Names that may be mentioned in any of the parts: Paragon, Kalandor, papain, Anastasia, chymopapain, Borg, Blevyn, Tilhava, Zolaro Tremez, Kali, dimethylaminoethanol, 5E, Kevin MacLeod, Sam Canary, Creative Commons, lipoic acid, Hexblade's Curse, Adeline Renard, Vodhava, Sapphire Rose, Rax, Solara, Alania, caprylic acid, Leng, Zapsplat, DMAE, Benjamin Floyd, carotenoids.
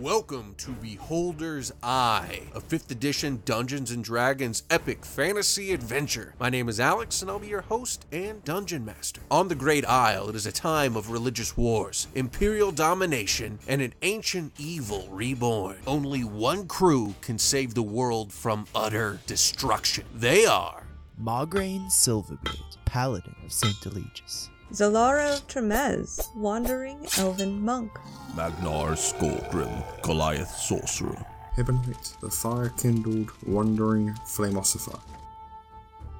Welcome to Beholder's Eye, a 5th edition Dungeons & Dragons epic fantasy adventure. My name is Alex, and I'll be your host and Dungeon Master. On the Great Isle, it is a time of religious wars, imperial domination, and an ancient evil reborn. Only one crew can save the world from utter destruction. They are... Magraine Silverbeard, Paladin of St. Delegius. Zolaro Tremez, Wandering Elven Monk. Magnar Skordrim, Goliath Sorcerer. Hebronites, the Fire-Kindled Wandering Flamosifer.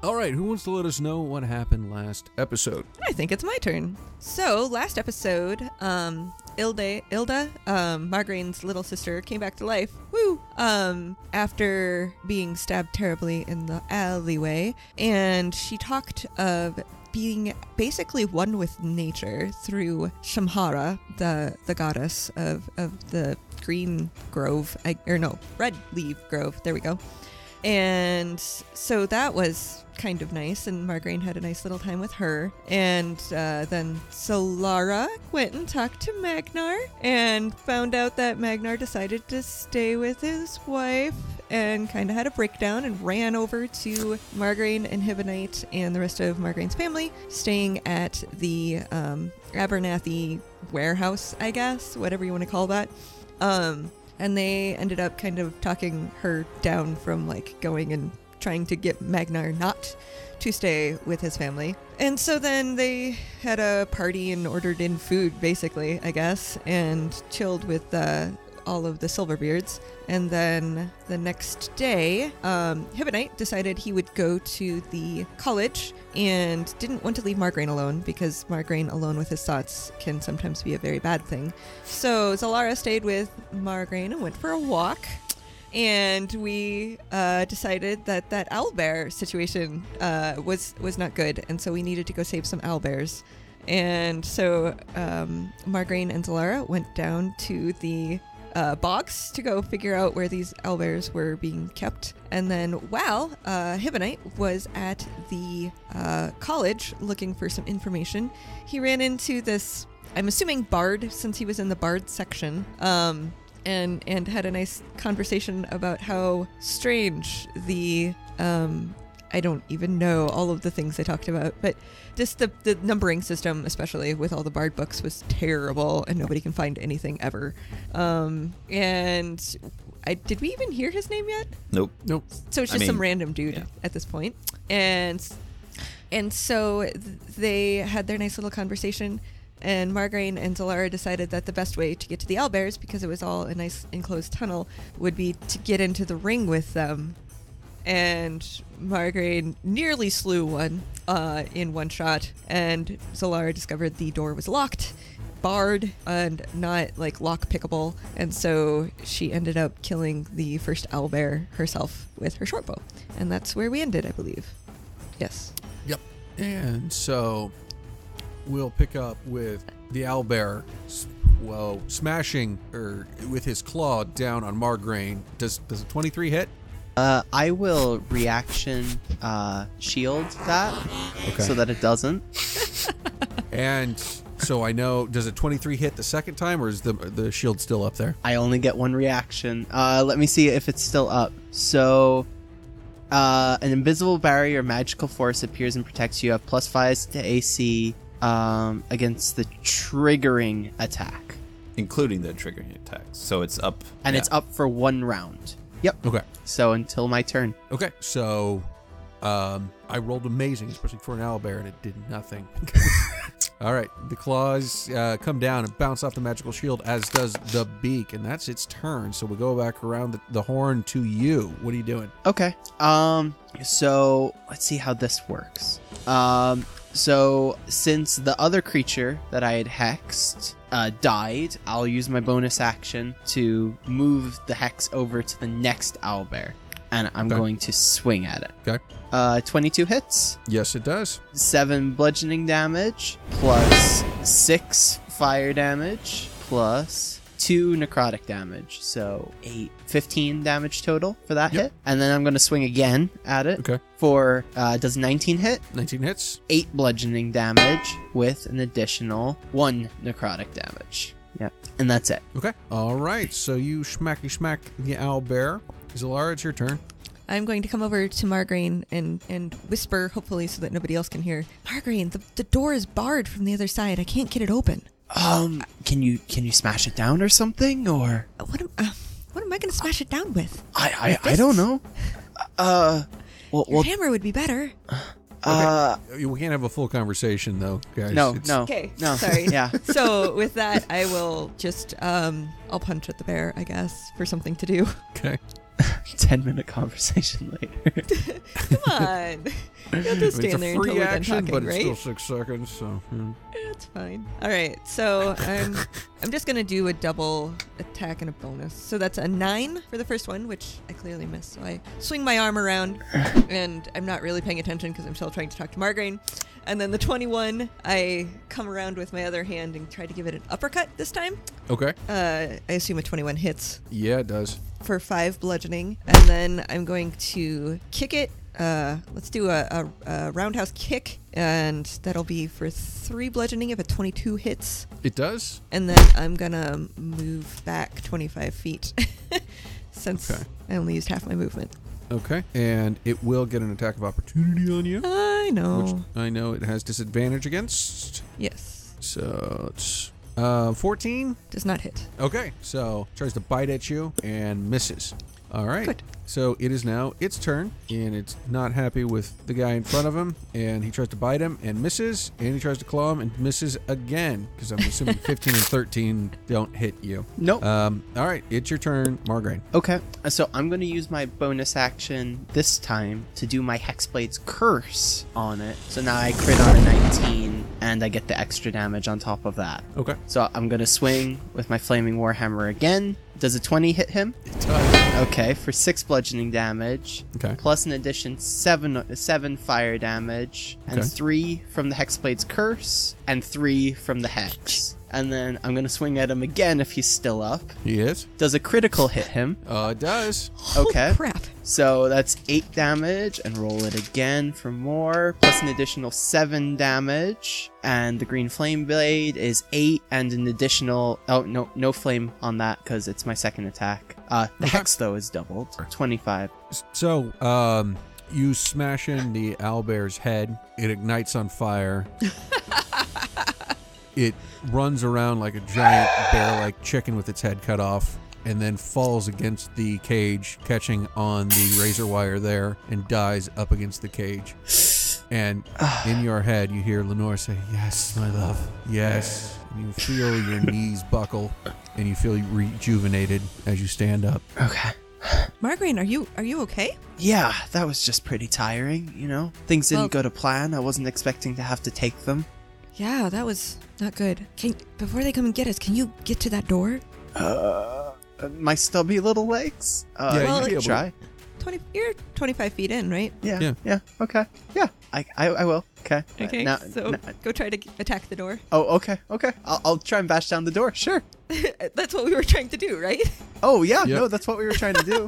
Alright, who wants to let us know what happened last episode? I think it's my turn. So, last episode, Ilda, Margarine's little sister, came back to life. Woo! After being stabbed terribly in the alleyway. And she talked of being basically one with nature through Shamhara, the goddess of the green grove, red leaf grove, there we go. And so that was kind of nice, and Magraine had a nice little time with her. And then Solara went and talked to Magnar and found out that Magnar decided to stay with his wife and kind of had a breakdown and ran over to Magraine and Hibonite and the rest of Margarine's family, staying at the Abernathy warehouse, I guess, whatever you want to call that. And they ended up kind of talking her down from like going and trying to get Magnar not to stay with his family. And so then they had a party and ordered in food, basically, I guess, and chilled with all of the Silverbeards. And then the next day, Hibonite decided he would go to the college and didn't want to leave Magraine alone, because Magraine alone with his thoughts can sometimes be a very bad thing. So Zolaro stayed with Magraine and went for a walk. And we decided that owlbear situation was not good, and so we needed to go save some owlbears. And so Magraine and Zolaro went down to the bogs to go figure out where these owlbears were being kept. And then while Hibonite was at the college looking for some information, he ran into this, I'm assuming bard, since he was in the bard section, and had a nice conversation about how strange the, I don't even know all of the things they talked about, but just the numbering system, especially with all the bard books, was terrible, and nobody can find anything ever. Did we even hear his name yet? Nope. So it's just some random dude at this point. And so they had their nice little conversation. And Magraine and Zolaro decided that the best way to get to the owlbears, because it was all a nice enclosed tunnel, would be to get into the ring with them. And Magraine nearly slew one in one shot, and Zolaro discovered the door was locked, barred, and not like lock pickable, and so she ended up killing the first owlbear herself with her shortbow. And that's where we ended, I believe. Yes. Yep. And so... we'll pick up with the owlbear, smashing with his claw down on Magraine. Does a 23 hit? I will reaction shield that, okay, so that it doesn't. And so I know, does a 23 hit the second time, or is the shield still up there? I only get one reaction. Let me see if it's still up. So... an invisible barrier magical force appears and protects you. You have +5 to AC... against the triggering attack. Including the triggering attack. So it's up. And it's up for one round. Yep. Okay. So until my turn. Okay. So I rolled amazing, especially for an owlbear, and it did nothing. All right. The claws come down and bounce off the magical shield, as does the beak, and that's its turn. So we'll go back around the horn to you. What are you doing? Okay. So let's see how this works. So, since the other creature that I had hexed died, I'll use my bonus action to move the hex over to the next owlbear. And I'm going to swing at it. Okay. 22 hits. Yes, it does. 7 bludgeoning damage, plus 6 fire damage, plus 2 necrotic damage. So, 15 damage total for that hit. And then I'm going to swing again at it. Okay. For, does 19 hit? 19 hits. 8 bludgeoning damage with an additional 1 necrotic damage. Yeah. And that's it. Okay. All right. So you smack the owl bear. Zolaro, it's your turn. I'm going to come over to Magraine and whisper, hopefully, so that nobody else can hear. Magraine, the door is barred from the other side. I can't get it open. Can you smash it down or something, or what am I going to smash it down with? I don't know. Well, hammer would be better. Okay. We can't have a full conversation though, guys. No. Okay. No. Sorry. Yeah. So with that, I will just I'll punch at the bear, I guess, for something to do. Okay. 10-minute conversation later. Come on. You'll just stand there until we're done talking, right? It's a free action, but it's still 6 seconds, so... Yeah. It's fine. All right, so I'm just going to do a double attack and a bonus. So that's a 9 for the first one, which I clearly missed. So I swing my arm around, and I'm not really paying attention because I'm still trying to talk to Magraine. And then the 21, I come around with my other hand and try to give it an uppercut this time. Okay. I assume a 21 hits. Yeah, it does. For 5 bludgeoning, and then I'm going to kick it. Let's do a roundhouse kick, and that'll be for 3 bludgeoning if a 22 hits. It does. And then I'm gonna move back 25 feet since I only used half my movement. Okay, and it will get an attack of opportunity on you. I know. Which I know it has disadvantage against. Yes. So it's... 14? Does not hit. Okay, so tries to bite at you and misses. All right. Good. So it is now its turn, and it's not happy with the guy in front of him, and he tries to bite him and misses, and he tries to claw him and misses again, because I'm assuming 15 and 13 don't hit you. Nope. All right, it's your turn, Magraine. Okay, so I'm going to use my bonus action this time to do my Hexblade's Curse on it. So now I crit on a 19, and I get the extra damage on top of that. Okay. So I'm going to swing with my Flaming Warhammer again. Does a 20 hit him? It does. Okay, for 6 bludgeoning damage, okay, plus an addition 7 fire damage, and 3 from the Hexblade's Curse, and 3 from the Hex. And then I'm going to swing at him again if he's still up. He is. Does a critical hit him? It does. Okay. Oh, crap. So that's 8 damage, and roll it again for more, plus an additional 7 damage. And the green flame blade is 8, and an additional... Oh, no flame on that, because it's my second attack. The hex, though, is doubled. 25. So, you smash in the owlbear's head. It ignites on fire. It runs around like a giant bear, like chicken with its head cut off, and then falls against the cage, catching on the razor wire there, and dies up against the cage. And in your head, you hear Lenore say, "Yes, my love, yes." And you feel your knees buckle, and you feel rejuvenated as you stand up. Okay. Magraine, are you okay? Yeah, that was just pretty tiring, you know? Things didn't go to plan. I wasn't expecting to have to take them. Yeah, that was... not good. Before they come and get us, can you get to that door? My stubby little legs? Yeah, you can try. You're 25 feet in, right? Yeah. Okay. Yeah, I will. Okay. Okay, now, go try to attack the door. Oh, okay. I'll try and bash down the door, sure. That's what we were trying to do, right? Oh, yeah, yep. No, that's what we were trying to do.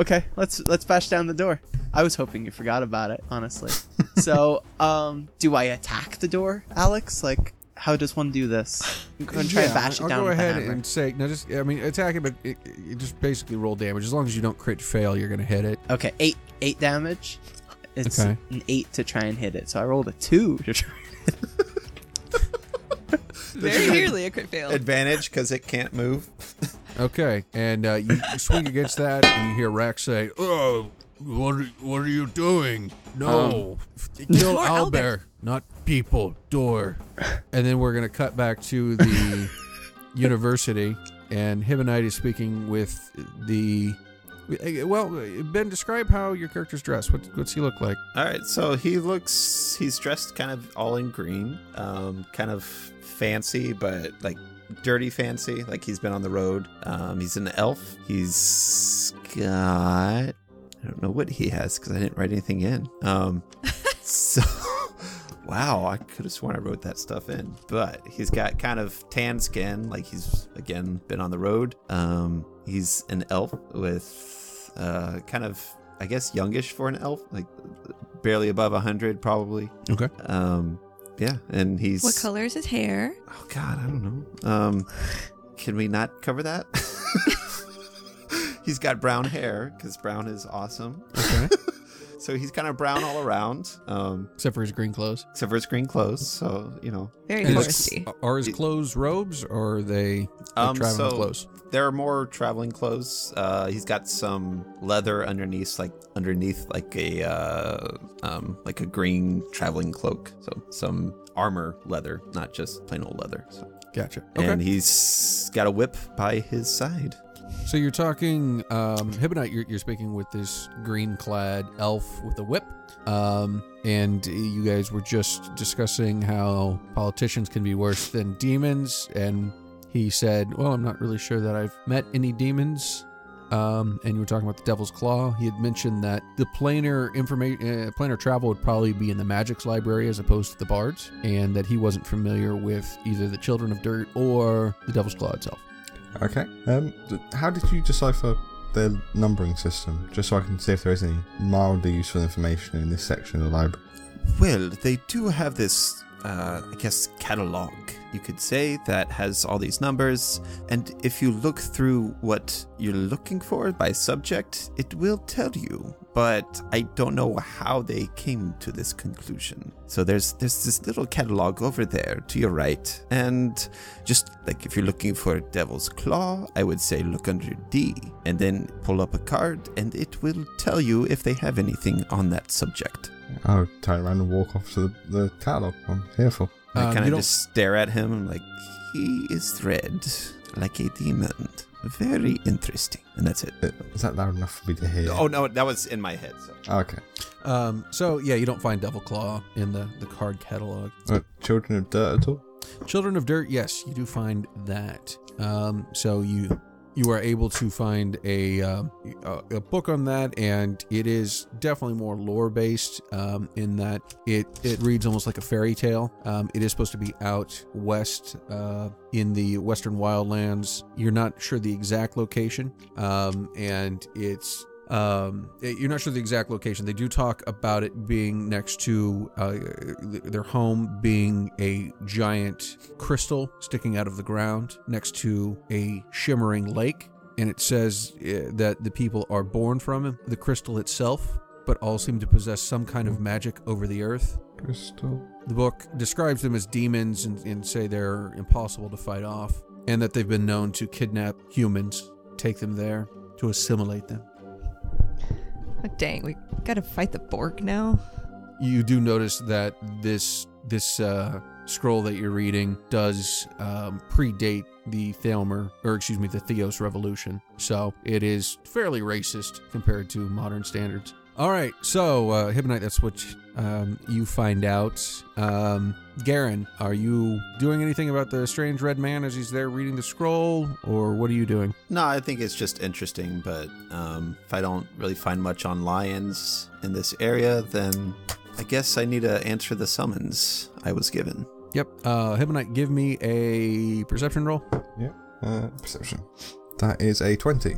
Okay, let's bash down the door. I was hoping you forgot about it, honestly. So, do I attack the door, Alex? Like, how does one do this? I'm going to try and bash it down with the hammer. I'll go ahead and say, attack it, but it just basically roll damage. As long as you don't crit fail, you're going to hit it. Okay, 8 damage. It's an 8 to try and hit it, so I rolled a 2 to try and hit it. Very nearly a crit fail. Advantage, because it can't move. Okay, and you swing against that, and you hear Rax say, "Oh, what are you doing? No, kill owlbear, not people, door." And then we're going to cut back to the university, and Hibonite is speaking with the... Well, Ben, describe how your character's dressed. What's he look like? All right, so he's dressed kind of all in green, kind of fancy, but like dirty fancy, like he's been on the road. He's an elf. He's got... I don't know what he has because I didn't write anything in. So, wow, I could have sworn I wrote that stuff in. But he's got kind of tan skin, like he's, again, been on the road. He's an elf with kind of, I guess, youngish for an elf, like barely above 100 probably. Okay. Yeah, and he's... What color is his hair? Oh, God, I don't know. Can we not cover that? He's got brown hair, because brown is awesome. Okay. So he's kind of brown all around. Except for his green clothes. Except for his green clothes, so, you know. Very touristy. Are his clothes robes, or are they traveling clothes? There are more traveling clothes. He's got some leather underneath, like a green traveling cloak. So some armor leather, not just plain old leather. So. Gotcha. Okay. And he's got a whip by his side. So you're talking, Hibonite, you're speaking with this green-clad elf with a whip, and you guys were just discussing how politicians can be worse than demons, and he said, well, I'm not really sure that I've met any demons, and you were talking about the Devil's Claw. He had mentioned that the planar travel would probably be in the Magic's library as opposed to the Bard's, and that he wasn't familiar with either the Children of Dirt or the Devil's Claw itself. Okay. How did you decipher their numbering system? Just so I can see if there is any mildly useful information in this section of the library. Well, they do have this, catalog, you could say, that has all these numbers. And if you look through what you're looking for by subject, it will tell you. But I don't know how they came to this conclusion. So there's this little catalog over there to your right. And just like if you're looking for Devil's Claw, I would say look under D and then pull up a card and it will tell you if they have anything on that subject. I'll turn around and walk off to the catalog. I'm here for. I kind of just stare at him and like, he is red like a demon. Very interesting. And that's it. Is that loud enough for me to hear? Oh, no, that was in my head. So. Okay. So, yeah, you don't find Devil Claw in the card catalog. Children of Dirt at all? Children of Dirt, yes, you do find that. So you are able to find a book on that, and it is definitely more lore-based in that it reads almost like a fairy tale. It is supposed to be out west in the western wildlands. You're not sure the exact location, and it's... you're not sure the exact location. They do talk about it being next to their home being a giant crystal sticking out of the ground next to a shimmering lake. And it says that the people are born from the crystal itself, but all seem to possess some kind of magic over the earth. Crystal. The book describes them as demons and say they're impossible to fight off, and that they've been known to kidnap humans, take them there, to assimilate them. Oh, dang, we gotta fight the Borg now. You do notice that this scroll that you're reading does predate the Theos Revolution, so it is fairly racist compared to modern standards. All right, so Hibonite, that's what you find out. Garen, are you doing anything about the strange red man as he's there reading the scroll, or what are you doing? No, I think it's just interesting, but if I don't really find much on lions in this area, then I guess I need to answer the summons I was given. Yep. Hibonite, give me a perception roll. Yeah, perception. That is a 20.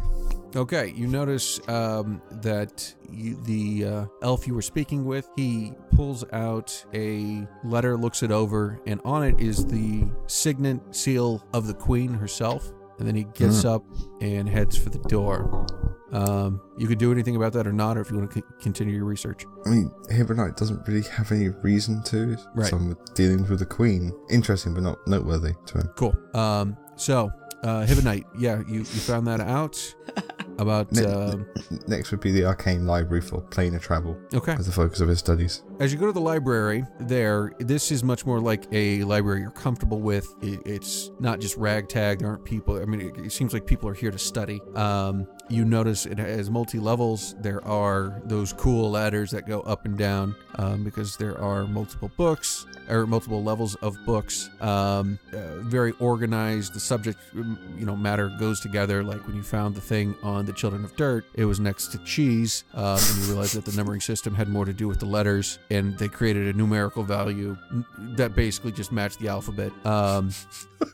Okay, you notice that the elf you were speaking with, he pulls out a letter, looks it over, and on it is the signet seal of the queen herself. And then he gets up and heads for the door. You could do anything about that or not, or if you want to continue your research. I mean, Hibonite doesn't really have any reason to. Right. Some dealings with the queen. Interesting, but not noteworthy to him. Cool. Hibonite, yeah, you found that out. About next would be the Arcane Library for planar travel. Okay. As the focus of his studies. As you go to the library there, this is much more like a library you're comfortable with. It's not just ragtag. There aren't people. I mean, it seems like people are here to study. You notice it has multi-levels. There are those cool ladders that go up and down because there are multiple books or multiple levels of books. Very organized. The subject matter goes together. Like when you found the thing on the Children of Dirt, it was next to cheese, and you realized that the numbering system had more to do with the letters, and they created a numerical value that basically just matched the alphabet,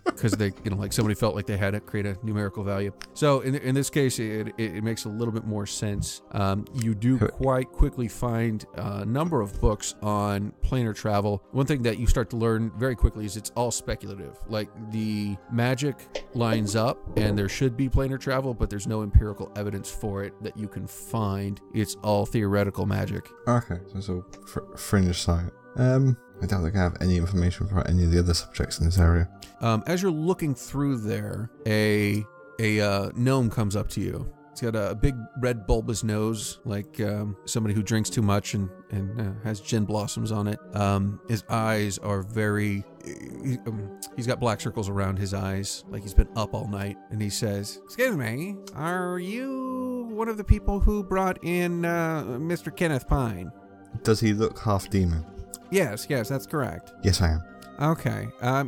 because they, like somebody felt like they had to create a numerical value. So in this case, it makes a little bit more sense. You do quite quickly find a number of books on planar travel. One thing that you start to learn very quickly is it's all speculative. Like, the magic lines up and there should be planar travel, but there's no empirical evidence for it that you can find. It's all theoretical magic. Okay, so fringe science. I doubt they can have any information for any of the other subjects in this area. As you're looking through there, a gnome comes up to you. It's got a big red bulbous nose, like somebody who drinks too much and has gin blossoms on it. His eyes are very... he's got black circles around his eyes, like he's been up all night. And he says, "Excuse me, are you one of the people who brought in Mr. Kenneth Pine?" Does he look half demon? Yes, that's correct. Yes, I am. Okay. Let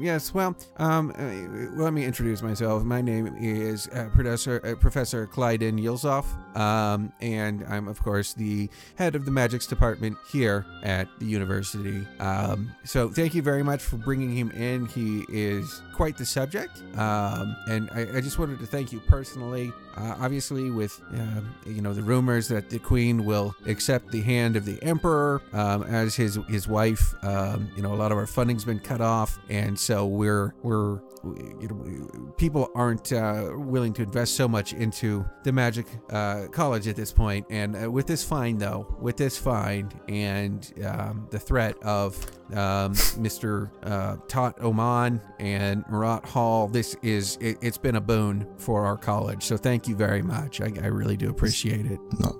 me introduce myself. My name is Professor Clyden Yelzoff, and I'm, of course, the head of the Magics Department here at the university. So thank you very much for bringing him in. He is quite the subject, and I just wanted to thank you personally. Obviously, with the rumors that the Queen will accept the hand of the Emperor as his wife, a lot of our funding's been cut off, and so people aren't willing to invest so much into the Magic College at this point. And with this find, and the threat of Mr. Tot Oman and Murat Hall, it's been a boon for our college. So thank you very much. I really do appreciate it.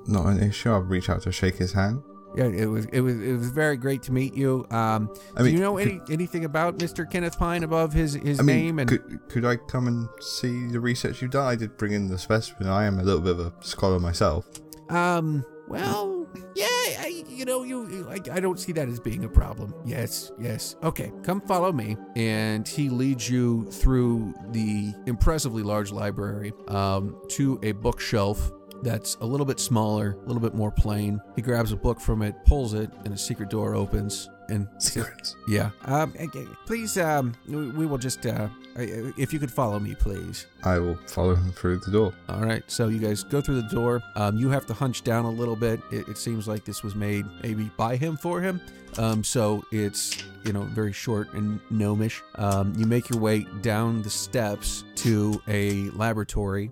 Not an issue. I'll reach out to shake his hand. Yeah, it was very great to meet you. Do you know anything about Mr. Kenneth Pine above his name? And could I come and see the research you've done? I did bring in the specimen. I am a little bit of a scholar myself. Well, yeah, I don't see that as being a problem. Yes. Okay, come follow me. And he leads you through the impressively large library to a bookshelf that's a little bit smaller, a little bit more plain. He grabs a book from it, pulls it, and a secret door opens. And secrets. Yeah. Please, we will just, if you could follow me, please. I will follow him through the door. All right. So you guys go through the door. You have to hunch down a little bit. It seems like this was made maybe by him for him. So it's, very short and gnomish. You make your way down the steps to a laboratory.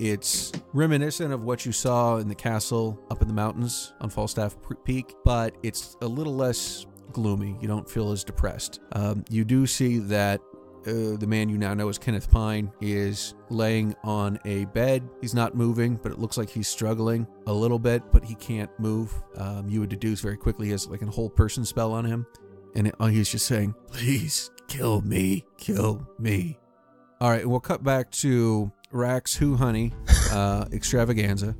It's reminiscent of what you saw in the castle up in the mountains on Falstaff Peak, but it's a little less gloomy. You don't feel as depressed. You do see that the man you now know as Kenneth Pine is laying on a bed. He's not moving, but it looks like he's struggling a little bit, but he can't move. You would deduce very quickly he has like a whole person spell on him. And he's just saying, "Please, kill me. All right, we'll cut back to Rax Who Honey extravaganza.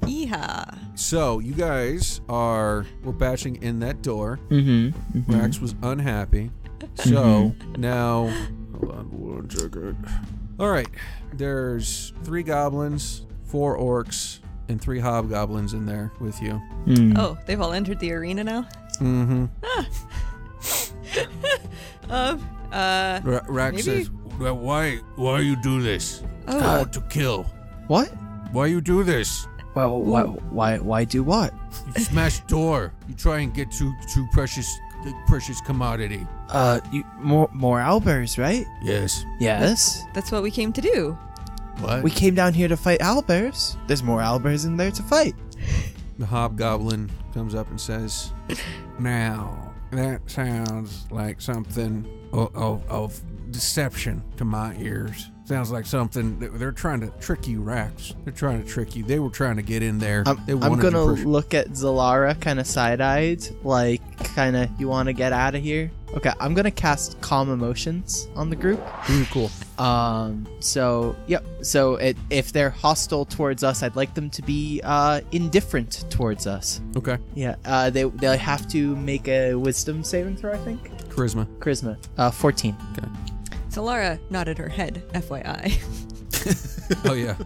Yeehaw. So you guys we're batching in that door. Mm-hmm. Rax was unhappy. So now, hold on one second. All right, there's 3 goblins, 4 orcs, and 3 hobgoblins in there with you. Mm. Oh, they've all entered the arena now? Mm-hmm. Rax says, "Well, why you do this? Oh. I want to kill." What? Why you do this? Well, why do what? You smash door. You try and get to precious commodity. More owlbears, right? Yes. That's what we came to do. What? We came down here to fight owlbears. There's more owlbears in there to fight. The hobgoblin comes up and says, "Now, that sounds like something of deception to my ears. Sounds like something they're trying to trick you, Rax. They're trying to trick you. They were trying to get in there." I'm going to look at Zolaro kind of side-eyed, like, kind of, "You want to get out of here?" Okay, I'm going to cast Calm Emotions on the group. Ooh, cool. If they're hostile towards us, I'd like them to be indifferent towards us. Okay. Yeah, they'll have to make a wisdom saving throw, I think. Charisma. 14. Okay. Solara nodded her head, FYI. Oh, yeah.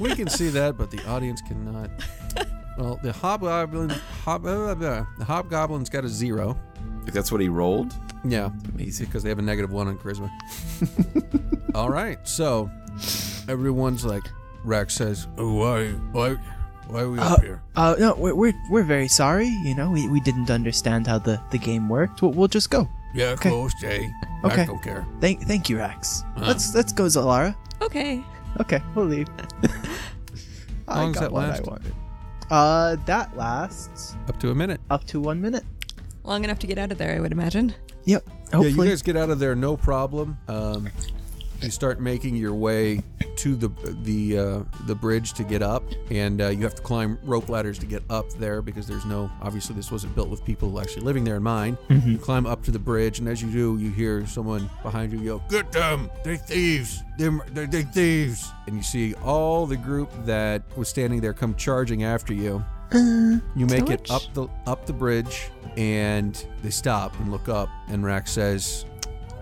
We can see that, but the audience cannot. Well, the hobgoblin's got a 0. If that's what he rolled? Yeah. Amazing. Because they have a -1 on charisma. All right. So everyone's like, Rax says, why are we up here? No, we're very sorry. You know, we didn't understand how the game worked. We'll just go. Yeah, okay. Close, Jay. Okay. I don't care. Thank you, Rax. Let's go, Zolaro. Okay, we'll leave. How long does that last? That lasts up to 1 minute. Long enough to get out of there, I would imagine. Yep. Hopefully. Yeah, you guys get out of there, no problem. You start making your way to the bridge to get up, and you have to climb rope ladders to get up there because there's no. Obviously, this wasn't built with people actually living there in mind. Mm-hmm. You climb up to the bridge, and as you do, you hear someone behind you yell, "Get them! They're thieves! They're thieves!" And you see all the group that was standing there come charging after you. You make it up the bridge, and they stop and look up. And Rax says,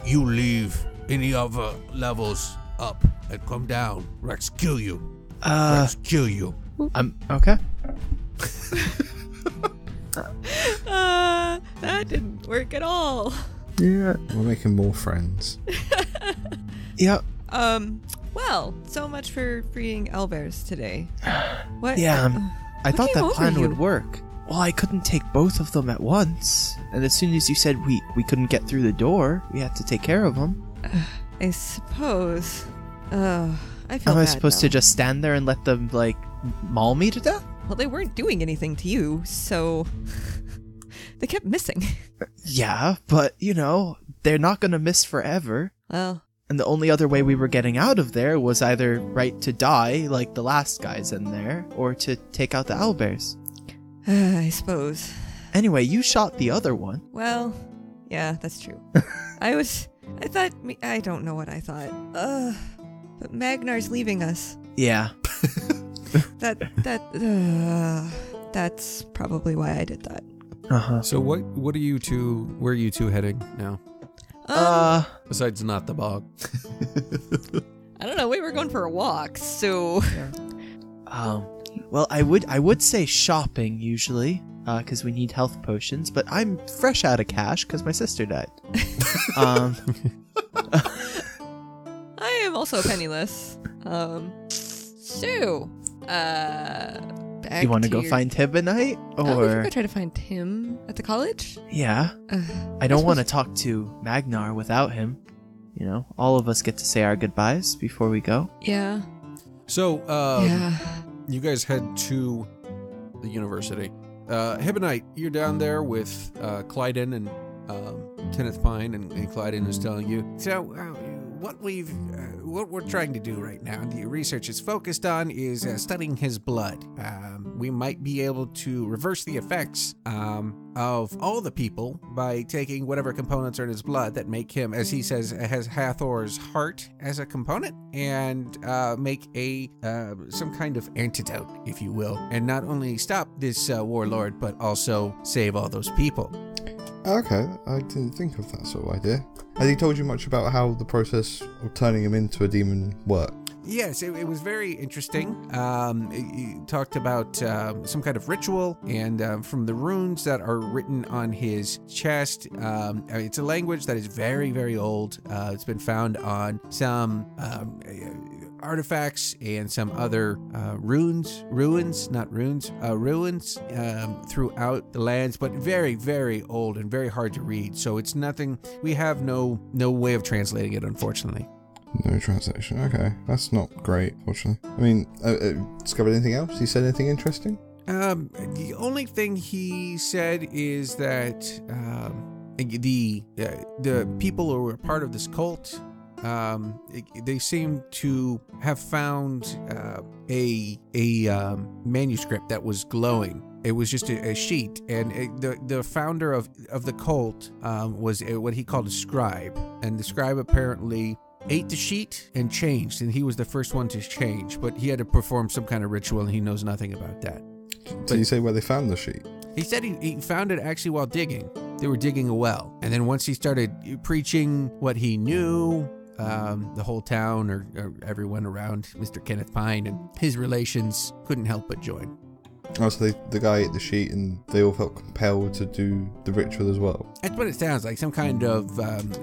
"You leave any other levels up and come down. Rex, kill you. Rex, kill you." I'm okay. That didn't work at all. Yeah, we're making more friends. Yep. Well, so much for freeing Elvers today. What? Yeah. I thought that plan would work. Well, I couldn't take both of them at once. And as soon as you said we couldn't get through the door, we had to take care of them. I suppose. I feel bad. Am I supposed to just stand there and let them, like, maul me to death? Well, they weren't doing anything to you, so they kept missing. Yeah, but, you know, they're not going to miss forever. Well. And the only other way we were getting out of there was either right to die, like the last guys in there, or to take out the owlbears. I suppose. Anyway, you shot the other one. Well, yeah, that's true. I don't know what I thought. But Magnar's leaving us. Yeah. That's probably why I did that. Uh-huh. So where are you two heading now? Besides not the bog. I don't know, we were going for a walk, so yeah. Well, I would say shopping usually, because we need health potions, but I'm fresh out of cash because my sister died. I am also penniless. You want to go find him at night, or we can go try to find him at the college? Yeah. I don't want to talk to Magnar without him. You know, all of us get to say our goodbyes before we go. Yeah. So, You guys head to the university. Hebenite, you're down there with Clyden and Kenneth Pine, and Clyden is telling you. So, what we're trying to do right now, the research is focused on, is studying his blood. We might be able to reverse the effects of all the people by taking whatever components are in his blood that make him, as he says, has Hathor's heart as a component, and make some kind of antidote, if you will, and not only stop this warlord, but also save all those people. Okay, I didn't think of that sort of idea. Has he told you much about how the process of turning him into a demon worked? Yes, it was very interesting. He talked about some kind of ritual, and from the runes that are written on his chest, it's a language that is very, very old. It's been found on some artifacts and some other ruins throughout the lands, but very, very old and very hard to read. So it's nothing, we have no way of translating it, unfortunately. No translation. Okay, that's not great, fortunately. I mean, discovered anything else? He said anything interesting? The only thing he said is that the people who were part of this cult, they seem to have found a manuscript that was glowing. It was just a sheet, and the founder of the cult was what he called a scribe, and the scribe apparently ate the sheet and changed, and he was the first one to change, but he had to perform some kind of ritual, and he knows nothing about that. Did you say where they found the sheet? He said he found it actually while digging. They were digging a well, and then once he started preaching what he knew, the whole town or everyone around Mr. Kenneth Pine and his relations couldn't help but join. Oh, so the guy ate the sheet and they all felt compelled to do the ritual as well? That's what it sounds like, some kind of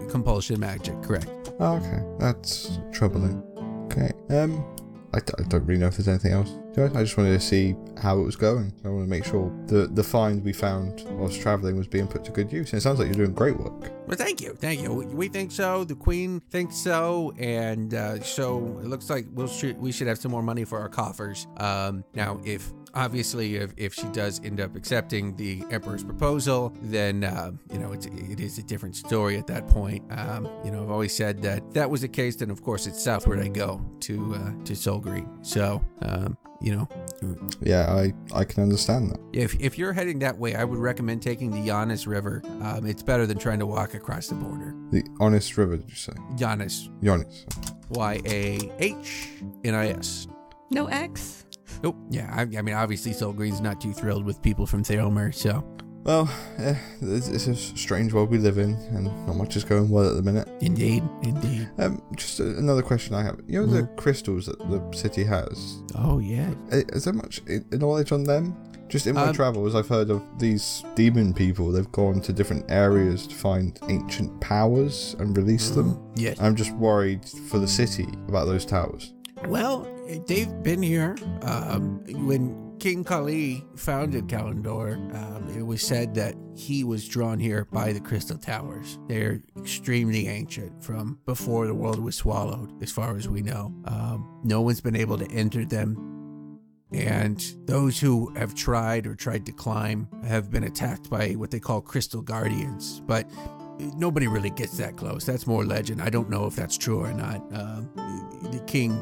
compulsion magic, correct. Oh, okay, that's troubling. Okay, I don't really know if there's anything else. I just wanted to see how it was going. I wanted to make sure the find we found whilst travelling was being put to good use. And it sounds like you're doing great work. Well, thank you. We think so. The Queen thinks so. And so it looks like we should have some more money for our coffers. Now, if she does end up accepting the Emperor's proposal, then, it is a different story at that point. I've always said that was the case. Then, of course, it's southward I go to Solgry. So, yeah, I can understand that. If you're heading that way, I would recommend taking the Yannis River. It's better than trying to walk across the border. The Honest River, did you say? Yannis. Yahnis. No X? Nope. Yeah, I mean, obviously Solgreen's not too thrilled with people from Theomer, so... Well, it's a strange world we live in, and not much is going well at the minute. Indeed. Just another question I have. You know the crystals that the city has? Oh, yeah. Is there much knowledge on them? Just in my travels, I've heard of these demon people. They've gone to different areas to find ancient powers and release them. Yes. I'm just worried for the city about those towers. Well, they've been here. When King Kali founded Kalandor, it was said that he was drawn here by the Crystal Towers. They're extremely ancient, from before the world was swallowed, as far as we know. No one's been able to enter them. And those who have tried to climb have been attacked by what they call Crystal Guardians. But nobody really gets that close. That's more legend. I don't know if that's true or not. The king...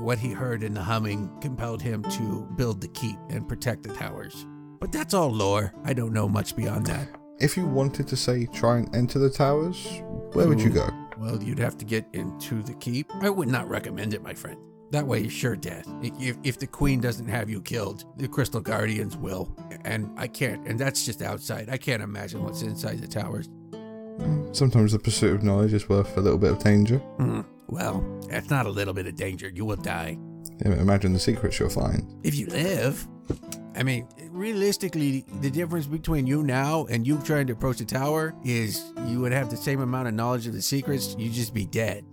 what he heard in the humming compelled him to build the keep and protect the towers. But that's all lore. I don't know much beyond that. If you wanted to, say, try and enter the towers, where would you go? Well, you'd have to get into the keep. I would not recommend it, my friend. That way, you're sure death. If the Queen doesn't have you killed, the Crystal Guardians will. And that's just outside. I can't imagine what's inside the towers. Sometimes the pursuit of knowledge is worth a little bit of danger. Well, that's not a little bit of danger. You will die. Yeah, imagine the secrets you'll find. If you live. I mean, realistically, the difference between you now and you trying to approach the tower is you would have the same amount of knowledge of the secrets. You'd just be dead.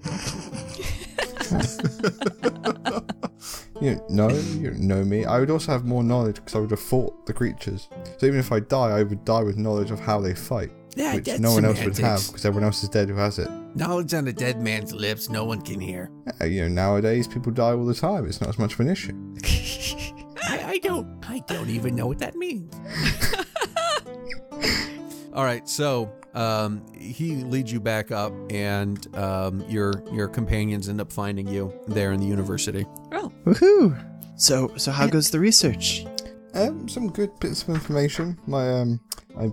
You know me. I would also have more knowledge because I would have fought the creatures. So even if I die, I would die with knowledge of how they fight. Yeah, which no one else would have, because everyone else is dead who has it. Knowledge on a dead man's lips, no one can hear. Nowadays people die all the time. It's not as much of an issue. I don't even know what that means. All right, so he leads you back up, and your companions end up finding you there in the university. Oh, woohoo! So how goes the research? Some good bits of information. I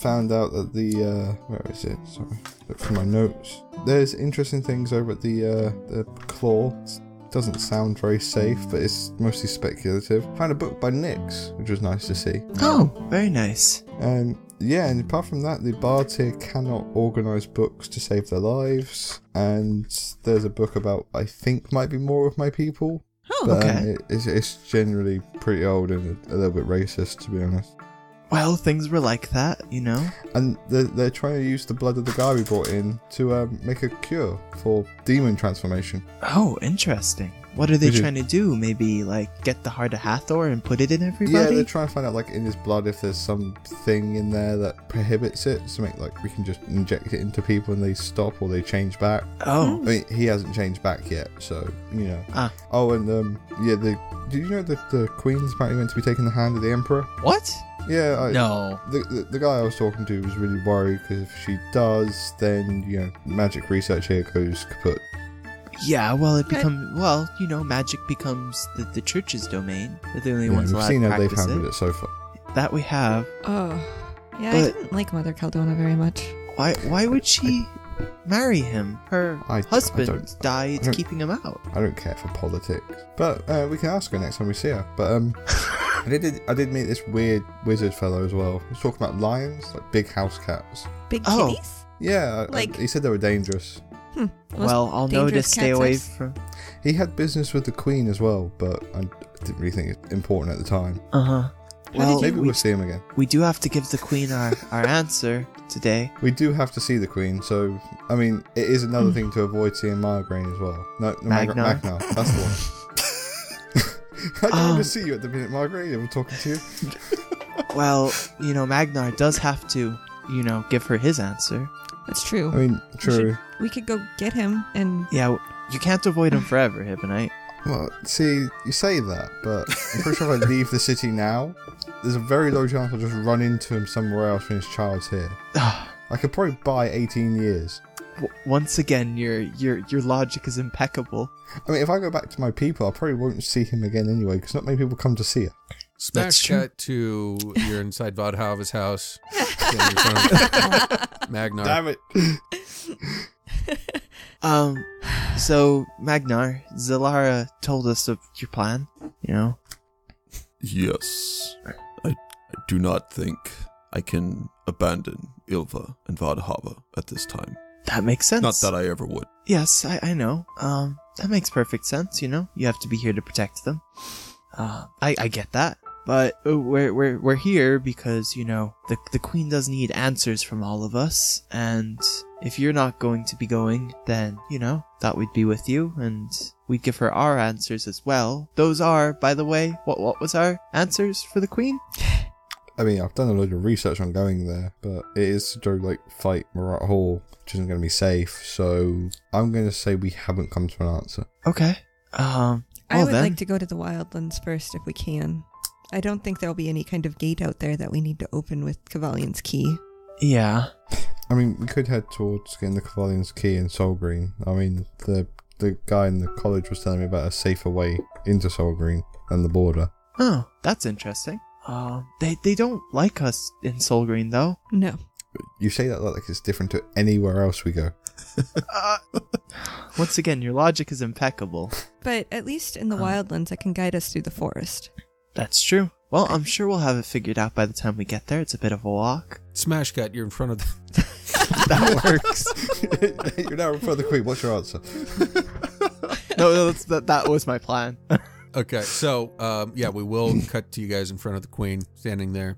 found out that where is it? Sorry, look for my notes. There's interesting things over at the claw. It doesn't sound very safe, but it's mostly speculative. Found a book by Nix, which was nice to see. Oh, very nice. Yeah, and apart from that, the bards here cannot organise books to save their lives. And there's a book about, I think, might be more of my people. Oh, but, okay. It's generally pretty old and a little bit racist, to be honest. Well, things were like that, you know. And they're trying to use the blood of the guy we brought in to make a cure for demon transformation. Oh, interesting. What are they trying to do? Maybe, like, get the heart of Hathor and put it in everybody? Yeah, they're trying to find out, like, in his blood if there's something in there that prohibits it. So, we can just inject it into people and they stop or they change back. Oh. I mean, he hasn't changed back yet, so, you know. Ah. Oh, and, did you know that the Queen's apparently meant to be taking the hand of the Emperor? What? Yeah, no. The guy I was talking to was really worried because if she does, then, magic research here goes kaput. Yeah, well, magic becomes the church's domain. They're the only ones allowed to practice it. We've seen how they've handled it so far. That we have. Yeah, but I didn't like Mother Caldona very much. Why would she marry him? Her husband died keeping him out. I don't care for politics. But we can ask her next time we see her. But, I did meet this weird wizard fellow as well. He was talking about lions, like big house cats. Big kitties? Yeah, he said they were dangerous. Well, I'll know to stay away from... He had business with the Queen as well, but I didn't really think it was important at the time. Uh-huh. Well, maybe we'll see him again. We do have to give the Queen our answer today. We do have to see the Queen, so, I mean, it is another thing to avoid seeing Magraine as well. No, Magnar. That's the one. I wanted to see you at the minute, Margaret. I'm talking to you. Well, you know, Magnar does have to, you know, give her his answer. That's true. I mean, true. We could go get him and... Yeah, you can't avoid him forever, Hibonite. Well, see, you say that, but I'm pretty sure if I leave the city now, there's a very low chance I'll just run into him somewhere else when his child's here. I could probably buy 18 years. Once again, your logic is impeccable. I mean, if I go back to my people, I probably won't see him again anyway, because not many people come to see him. Smash cut to you're inside Vodhava's house. Magnar. Damn it. So, Magnar, Zolaro told us of your plan, you know? Yes. I do not think I can abandon Ilva and Vodhava at this time. That makes sense. Not that I ever would. Yes, I know. That makes perfect sense, you know? You have to be here to protect them. I get that. But we're here because, you know, the queen does need answers from all of us, and if you're not going to be going, then, you know, thought we'd be with you, and we'd give her our answers as well. Those are, by the way, what was our answers for the queen? I mean, I've done a load of research on going there, but it is to do, like, fight Murat Hall, which isn't going to be safe, so I'm going to say we haven't come to an answer. Okay. I would like to go to the wildlands first if we can. I don't think there'll be any kind of gate out there that we need to open with Kavalyan's key. Yeah. I mean, we could head towards getting the Kavalyan's key in Solgreen. I mean, the guy in the college was telling me about a safer way into Solgreen and the border. Oh, that's interesting. They don't like us in Solgreen, though. No. You say that like it's different to anywhere else we go. Once again, your logic is impeccable. But at least in the wildlands, it can guide us through the forest. That's true. Well, I'm sure we'll have it figured out by the time we get there. It's a bit of a walk. Smash cut, you're in front of the... That works. You're now in front of the queen. What's your answer? No, that was my plan. Okay, so, we will cut to you guys in front of the queen, standing there.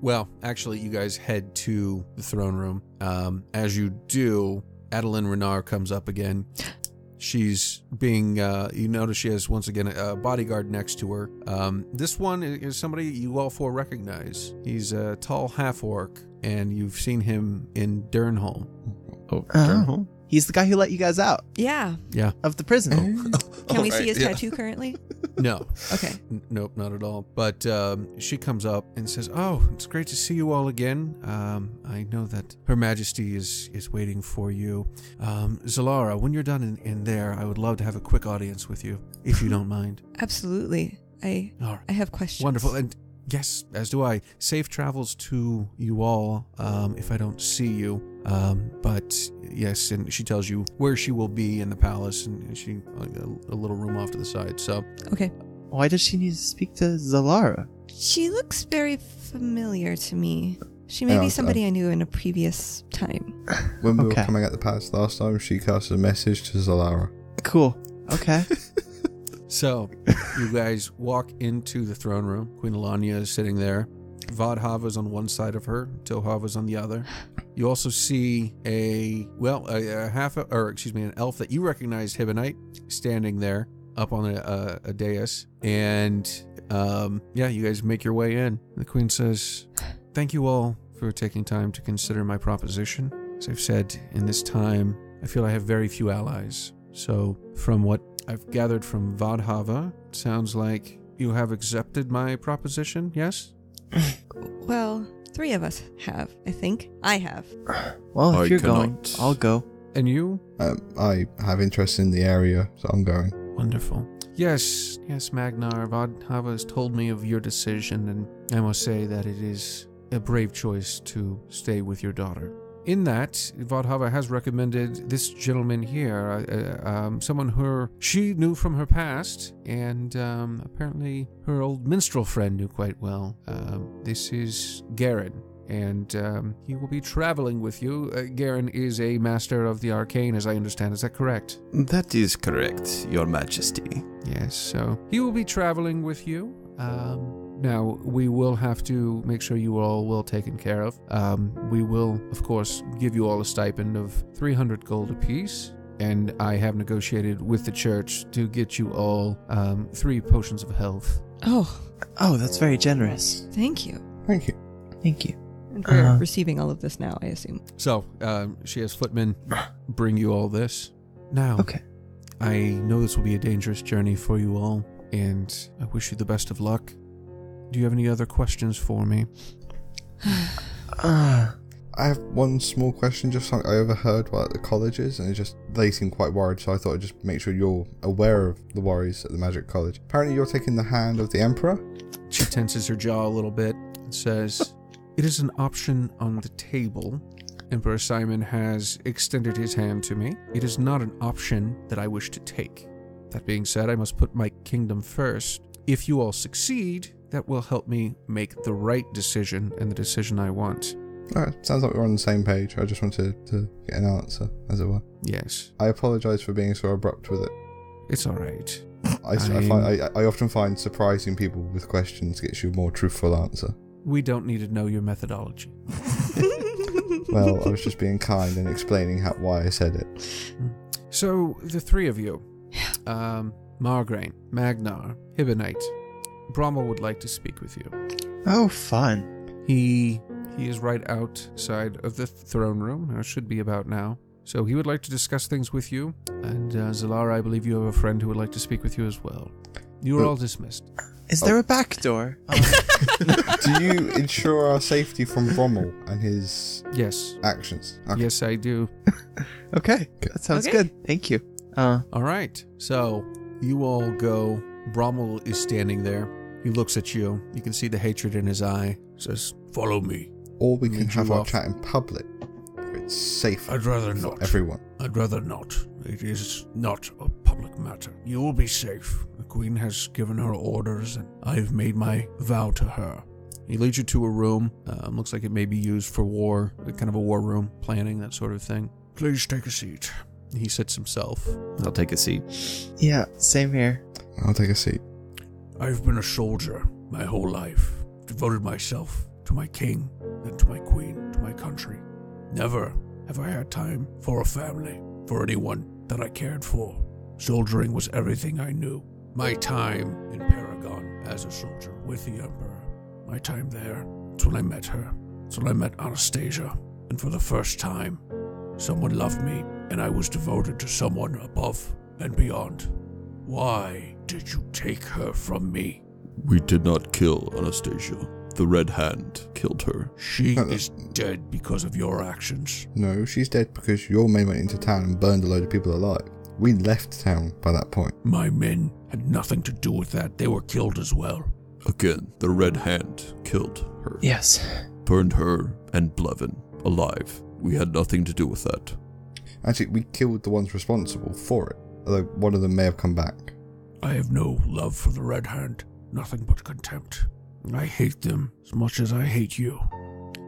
Well, actually, you guys head to the throne room. As you do, Adeline Renard comes up again. She's being, you notice she has, once again, a bodyguard next to her. This one is somebody you all four recognize. He's a tall half-orc, and you've seen him in Durnholm. Oh, Durnholm? He's the guy who let you guys out. Yeah. Yeah. Of the prison. Can we see his tattoo currently? No. Okay. Nope, not at all. But she comes up and says, "Oh, it's great to see you all again. I know that Her Majesty is waiting for you. Zolaro, when you're done in there, I would love to have a quick audience with you, if you don't mind." Absolutely. I have questions. Wonderful. And yes, as do I. Safe travels to you all if I don't see you. But yes, and she tells you where she will be in the palace, and she a little room off to the side. So okay, why does she need to speak to Zolaro? She looks very familiar to me. She may be somebody I knew in a previous time. When we were coming at the palace last time, she cast a message to Zolaro. Cool. Okay. So you guys walk into the throne room. Queen Alania is sitting there. Vodhava's on one side of her, Tilhava's on the other. You also see an elf that you recognize, Hibonite, standing there up on a dais. And you guys make your way in. The queen says, "Thank you all for taking time to consider my proposition. As I've said, in this time, I feel I have very few allies. So from what I've gathered from Vodhava, it sounds like you have accepted my proposition, yes?" Well, three of us have, I think. I have. Well, if you're going, I'll go. And you? I have interest in the area, so I'm going. Wonderful. Yes, Magnar, Vodhava has told me of your decision, and I must say that it is a brave choice to stay with your daughter. In that, Vodhava has recommended this gentleman here, someone she knew from her past, and apparently her old minstrel friend knew quite well. This is Garen, and he will be traveling with you. Garen is a master of the arcane, as I understand. Is that correct? That is correct, Your Majesty. Yes, so he will be traveling with you. Now, we will have to make sure you are all well taken care of. We will, of course, give you all a stipend of 300 gold apiece. and I have negotiated with the church to get you all 3 potions of health. Oh, that's very generous. Thank you. And we're receiving all of this now, I assume. So, she has footmen bring you all this. Now, okay. I know this will be a dangerous journey for you all, and I wish you the best of luck. Do you have any other questions for me? I have one small question, just something I overheard about the colleges, and they seem quite worried, so I thought I'd just make sure you're aware of the worries at the Magic College. Apparently you're taking the hand of the Emperor? She tenses her jaw a little bit and says, "It is an option on the table. Emperor Simon has extended his hand to me. It is not an option that I wish to take. That being said, I must put my kingdom first. If you all succeed, that will help me make the right decision and the decision I want." Alright, sounds like we're on the same page. I just wanted to get an answer, as it were. Yes. I apologise for being so abrupt with it. It's alright. I often find surprising people with questions gets you a more truthful answer. We don't need to know your methodology. Well, I was just being kind and explaining why I said it. So, the 3 of you, Magraine, Magnar, Hibonite, Brommel would like to speak with you. Oh, fun. He is right outside of the throne room, or should be about now. So he would like to discuss things with you. And Zolaro, I believe you have a friend who would like to speak with you as well. You are all dismissed. Is there a back door? Do you ensure our safety from Brommel and his actions? Okay. Yes, I do. Okay, that sounds good. Thank you. All right, so you all go. Brommel is standing there. He looks at you. You can see the hatred in his eye. He says, "Follow me." Or we can have our chat in public. It's safe. I'd rather not. Everyone. I'd rather not. It is not a public matter. You will be safe. The Queen has given her orders, and I've made my vow to her. He leads you to a room. Looks like it may be used for war, kind of a war room, planning, that sort of thing. "Please take a seat." He sits himself. I'll take a seat. Yeah, same here. I'll take a seat. I've been a soldier my whole life. Devoted myself to my king, then to my queen, to my country. Never have I had time for a family, for anyone that I cared for. Soldiering was everything I knew. My time in Paragon as a soldier with the Emperor. My time there, it's when I met her. It's when I met Anastasia. And for the first time, someone loved me, and I was devoted to someone above and beyond. Why did you take her from me? We did not kill Anastasia. The Red Hand killed her. She is dead because of your actions. No, she's dead because your men went into town and burned a load of people alive. We left town by that point. My men had nothing to do with that. They were killed as well. Again, the Red Hand killed her. Yes. Burned her and Blevyn alive. We had nothing to do with that. Actually, we killed the ones responsible for it, although one of them may have come back. I have no love for the Red Hand. Nothing but contempt. I hate them as much as I hate you.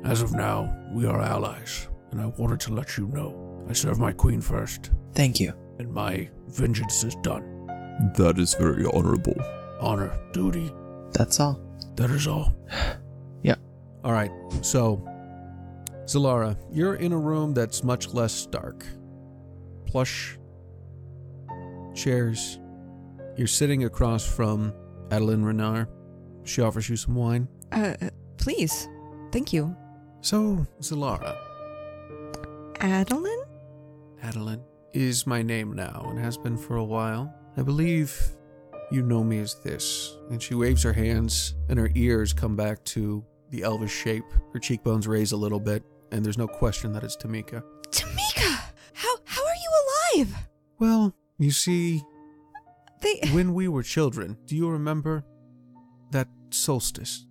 As of now, we are allies, and I wanted to let you know. I serve my queen first. Thank you. And my vengeance is done. That is very honorable. Honor, duty. That's all. That is all. Yeah. All right, so, Zolaro, you're in a room that's much less dark. Plush chairs. You're sitting across from Adeline Renard. She offers you some wine. Please. Thank you. So, Zolaro. Adeline? Adeline is my name now and has been for a while. I believe you know me as this. And she waves her hands and her ears come back to the elvish shape. Her cheekbones raise a little bit and there's no question that it's Tamika. Tamika! How are you alive? Well, you see, when we were children, do you remember that solstice?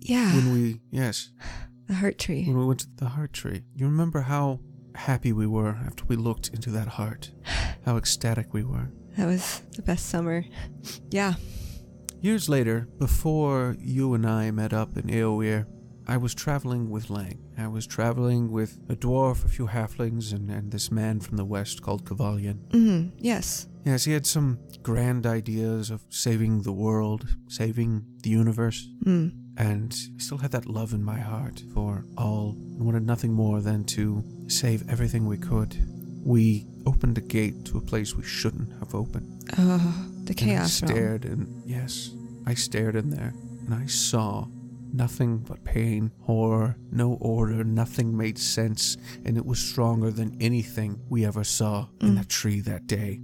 Yeah. The heart tree. When we went to the heart tree. You remember how happy we were after we looked into that heart? How ecstatic we were. That was the best summer. Yeah. Years later, before you and I met up in Eowir, I was traveling with Leng. I was traveling with a dwarf, a few halflings, and this man from the west called Kavalyan. Mm-hmm. Yes. Yes, he had some grand ideas of saving the world, saving the universe. Mm. And I still had that love in my heart for all and wanted nothing more than to save everything we could. We opened a gate to a place we shouldn't have opened. The chaos realm. I stared in there, and I saw nothing but pain, horror, no order, nothing made sense, and it was stronger than anything we ever saw in that tree that day.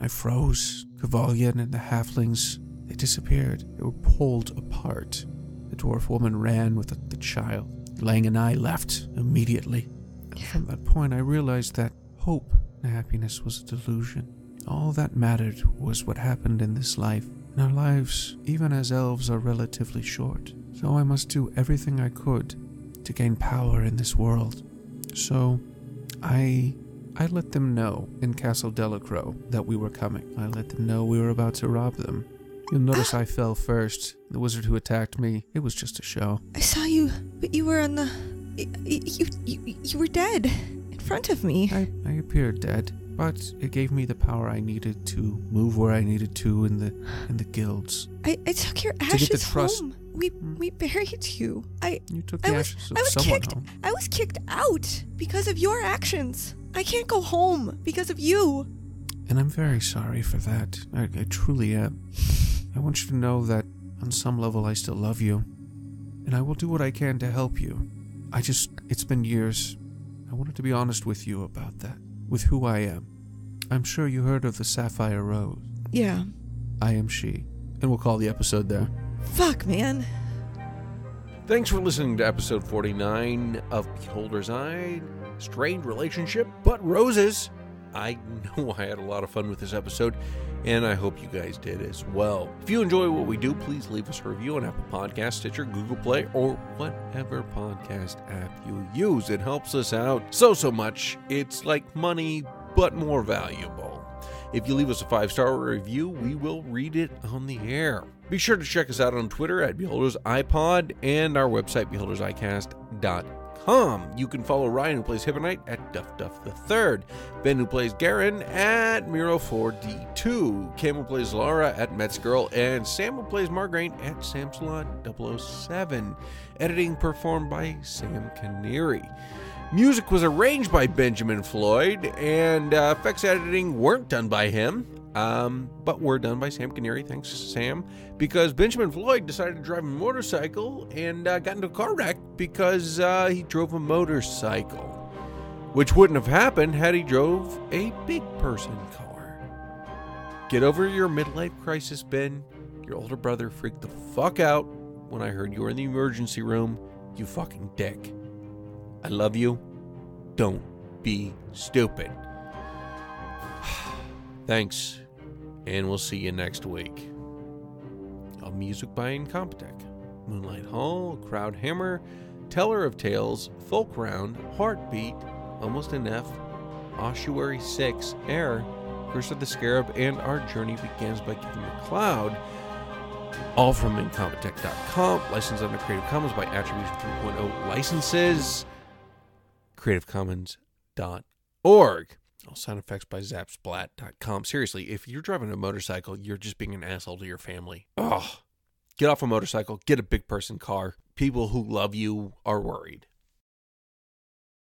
I froze. Kavalyan and the halflings, they disappeared. They were pulled apart. The dwarf woman ran with the child. Leng and I left immediately. And from that point, I realized that hope and happiness was a delusion. All that mattered was what happened in this life. And our lives, even as elves, are relatively short. So I must do everything I could to gain power in this world. So I let them know in Castle Delacroix that we were coming. I let them know we were about to rob them. You'll notice I fell first. The wizard who attacked me, it was just a show. I saw you, but you were on the... You were dead in front of me. I appeared dead, but it gave me the power I needed to move where I needed to in the guilds. I took your ashes to get the trust home. We buried you. You took the ashes of someone home. I was kicked out because of your actions. I can't go home because of you. And I'm very sorry for that. I truly am. I want you to know that on some level I still love you. And I will do what I can to help you. It's been years. I wanted to be honest with you about that. With who I am. I'm sure you heard of the Sapphire Rose. Yeah. I am she. And we'll call the episode there. Fuck, man. Thanks for listening to episode 49 of Beholder's Eye. Strained relationship, but roses. I know I had a lot of fun with this episode, and I hope you guys did as well. If you enjoy what we do, please leave us a review on Apple Podcasts, Stitcher, Google Play, or whatever podcast app you use. It helps us out so much. It's like money, but more valuable. If you leave us a 5-star review, we will read it on the air. Be sure to check us out on Twitter at BeholdersIPod and our website, BeholdersICast.com. You can follow Ryan, who plays Hibonite, at DuffDuff3rd, Ben, who plays Garen, at Miro4D2, Cam, who plays Lara, at MetsGirl, and Sam, who plays Magraine, at Samsalon007. Editing performed by Sam Canary. Music was arranged by Benjamin Floyd, and effects editing weren't done by him, but were done by Sam Canary. Thanks, Sam, because Benjamin Floyd decided to drive a motorcycle and got into a car wreck because he drove a motorcycle, which wouldn't have happened had he drove a big person car. Get over your midlife crisis, Ben. Your older brother freaked the fuck out when I heard you were in the emergency room, you fucking dick. I love you. Don't be stupid. Thanks, and we'll see you next week. Music by Incompetech, Moonlight Hall, Crowdhammer, Teller of Tales, Folk Round, Heartbeat, Almost Enough, Ossuary 6, Air, Curse of the Scarab, and Our Journey Begins by Kevin MacLeod. All from Incompetech.com. Licensed under Creative Commons by Attribution 3.0 licenses. CreativeCommons.org. All sound effects by Zapsplat.com. Seriously, if you're driving a motorcycle, you're just being an asshole to your family. Ugh. Get off a motorcycle. Get a big person car. People who love you are worried.